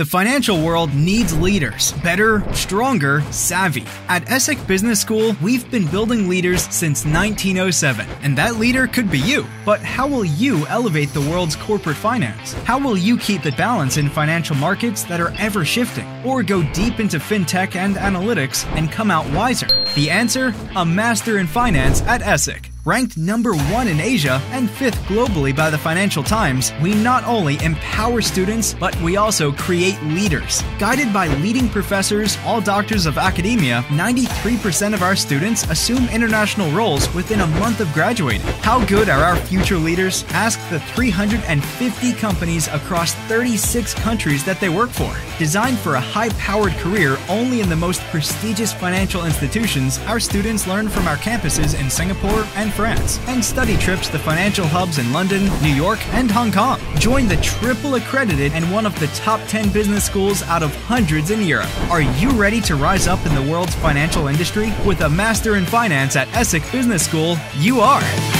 The financial world needs leaders, better, stronger, savvy. At ESSEC Business School, we've been building leaders since 1907, and that leader could be you. But how will you elevate the world's corporate finance? How will you keep the balance in financial markets that are ever shifting? Or go deep into FinTech and analytics and come out wiser? The answer? A master in finance at ESSEC. Ranked #1 in Asia and 5th globally by the Financial Times, we not only empower students, but we also create leaders. Guided by leading professors, all doctors of academia, 93% of our students assume international roles within a month of graduating. How good are our future leaders? Ask the 350 companies across 36 countries that they work for. Designed for a high-powered career only in the most prestigious financial institutions, our students learn from our campuses in Singapore and France, and study trips to financial hubs in London, New York, and Hong Kong. Join the triple accredited and one of the top 10 business schools out of hundreds in Europe. Are you ready to rise up in the world's financial industry? With a Master in Finance at ESSEC Business School, you are!